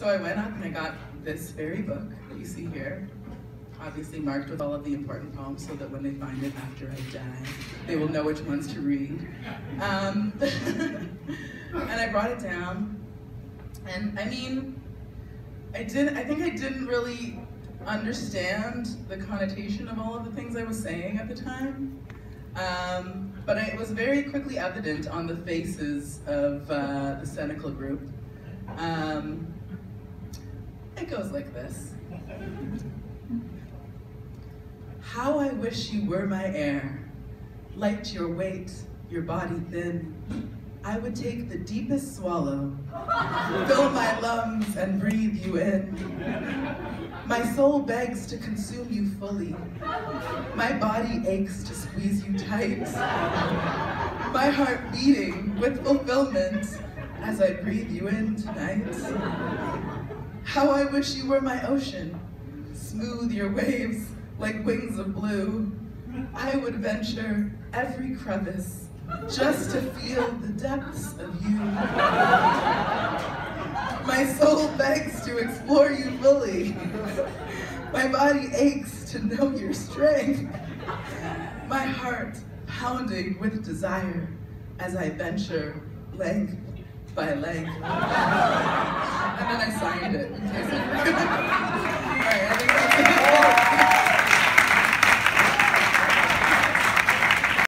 So I went up and I got this very book that you see here, obviously marked with all of the important poems so that when they find it after I die, they will know which ones to read. And I brought it down, and I mean, I think I didn't really understand the connotation of all of the things I was saying at the time. But it was very quickly evident on the faces of the Seneca group. It goes like this. How I wish you were my heir, light your weight, your body thin. I would take the deepest swallow, fill my lungs and breathe you in. My soul begs to consume you fully. My body aches to squeeze you tight. My heart beating with fulfillment as I breathe you in tonight. How I wish you were my ocean. Smooth your waves like wings of blue. I would venture every crevice just to feel the depths of you. My soul begs to explore you fully. My body aches to know your strength. My heart pounding with desire as I venture length by length. And then I signed it. All right, I think that's